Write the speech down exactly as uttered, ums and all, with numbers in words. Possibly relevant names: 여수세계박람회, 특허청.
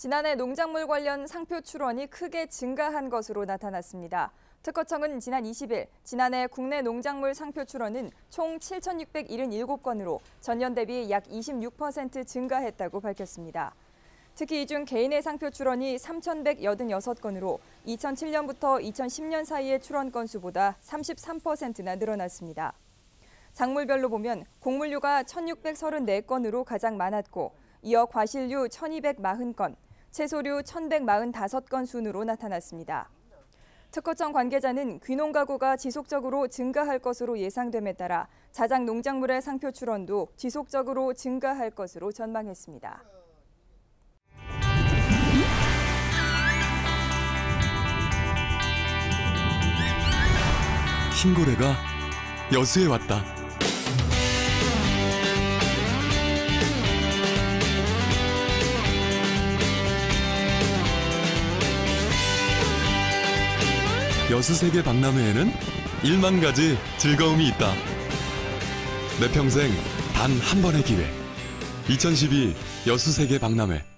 지난해 농작물 관련 상표 출원이 크게 증가한 것으로 나타났습니다. 특허청은 지난 이십일 지난해 국내 농작물 상표 출원은 총 칠천육백칠십칠 건으로 전년 대비 약 이십육 퍼센트 증가했다고 밝혔습니다. 특히 이중 개인의 상표 출원이 삼천백팔십육 건으로 이천칠 년부터 이천십 년 사이의 출원 건수보다 삼십삼 퍼센트나 늘어났습니다. 작물별로 보면 곡물류가 천육백삼십사 건으로 가장 많았고, 이어 과실류 천이백사십 건, 채소류 천백사십오 건 순으로 나타났습니다. 특허청 관계자는 귀농 가구가 지속적으로 증가할 것으로 예상됨에 따라 자작 농작물의 상표 출원도 지속적으로 증가할 것으로 전망했습니다. 흰 고래가 여수에 왔다. 여수세계박람회에는 일만 가지 즐거움이 있다. 내 평생 단 한 번의 기회. 이천십이 여수세계박람회.